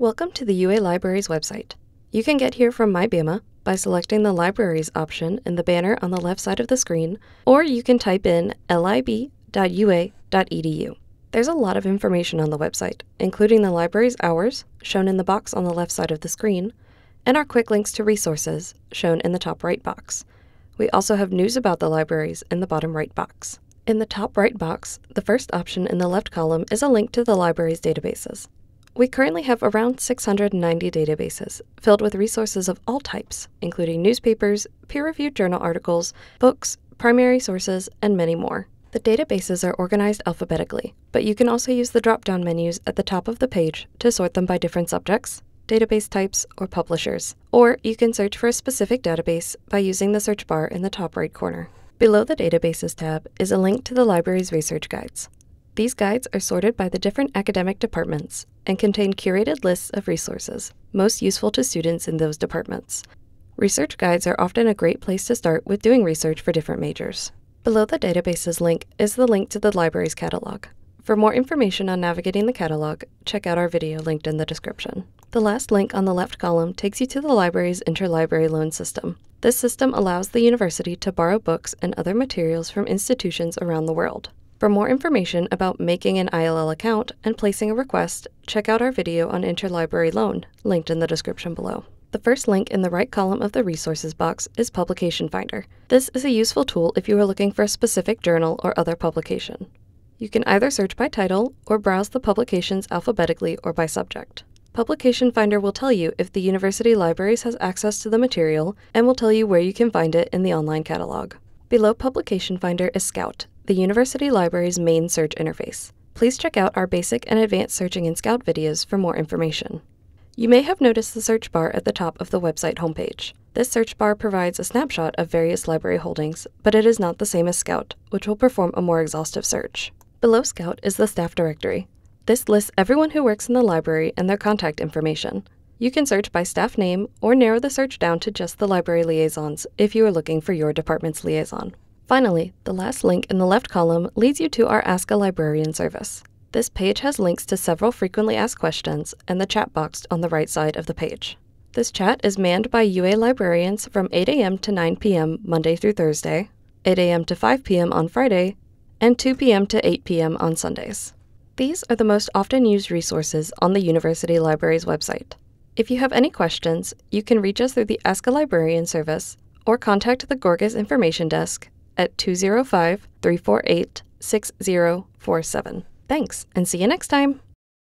Welcome to the UA Libraries website. You can get here from MyBama by selecting the Libraries option in the banner on the left side of the screen, or you can type in lib.ua.edu. There's a lot of information on the website, including the library's hours, shown in the box on the left side of the screen, and our quick links to resources, shown in the top right box. We also have news about the libraries in the bottom right box. In the top right box, the first option in the left column is a link to the library's databases. We currently have around 690 databases, filled with resources of all types, including newspapers, peer-reviewed journal articles, books, primary sources, and many more. The databases are organized alphabetically, but you can also use the drop-down menus at the top of the page to sort them by different subjects, database types, or publishers. Or you can search for a specific database by using the search bar in the top right corner. Below the Databases tab is a link to the library's research guides. These guides are sorted by the different academic departments and contain curated lists of resources most useful to students in those departments. Research guides are often a great place to start with doing research for different majors. Below the Databases link is the link to the library's catalog. For more information on navigating the catalog, check out our video linked in the description. The last link on the left column takes you to the library's interlibrary loan system. This system allows the university to borrow books and other materials from institutions around the world. For more information about making an ILL account and placing a request, check out our video on interlibrary loan, linked in the description below. The first link in the right column of the resources box is Publication Finder. This is a useful tool if you are looking for a specific journal or other publication. You can either search by title or browse the publications alphabetically or by subject. Publication Finder will tell you if the university libraries has access to the material and will tell you where you can find it in the online catalog. Below Publication Finder is Scout, the university library's main search interface. Please check out our basic and advanced searching in Scout videos for more information. You may have noticed the search bar at the top of the website homepage. This search bar provides a snapshot of various library holdings, but it is not the same as Scout, which will perform a more exhaustive search. Below Scout is the staff directory. This lists everyone who works in the library and their contact information. You can search by staff name or narrow the search down to just the library liaisons if you are looking for your department's liaison. Finally, the last link in the left column leads you to our Ask a Librarian service. This page has links to several frequently asked questions and the chat box on the right side of the page. This chat is manned by UA librarians from 8 a.m. to 9 p.m. Monday through Thursday, 8 a.m. to 5 p.m. on Friday, and 2 p.m. to 8 p.m. on Sundays. These are the most often used resources on the University Libraries website. If you have any questions, you can reach us through the Ask a Librarian service or contact the Gorgas Information Desk at 205-348-6047. Thanks, and see you next time!